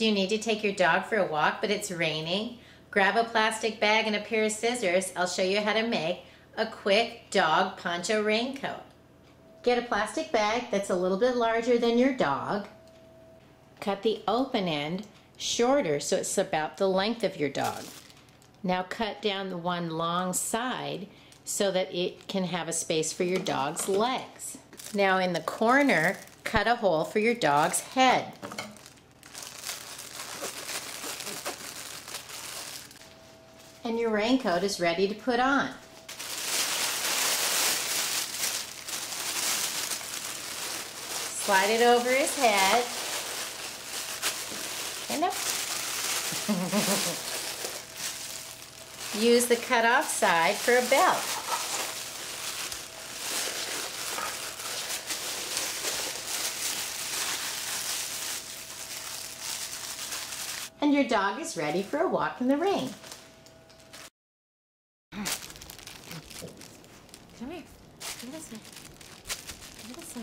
Do you need to take your dog for a walk but it's raining? Grab a plastic bag and a pair of scissors. I'll show you how to make a quick dog poncho raincoat. Get a plastic bag that's a little bit larger than your dog. Cut the open end shorter so it's about the length of your dog. Now cut down the one long side so that it can have a space for your dog's legs. Now in the corner, cut a hole for your dog's head. And your raincoat is ready to put on. Slide it over his head. And up. Use the cut off side for a belt. And your dog is ready for a walk in the rain. Come here. Come this way. Come this way.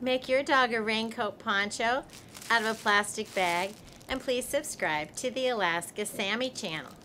Make your dog a raincoat poncho out of a plastic bag, and please subscribe to the Alaska Sammy channel.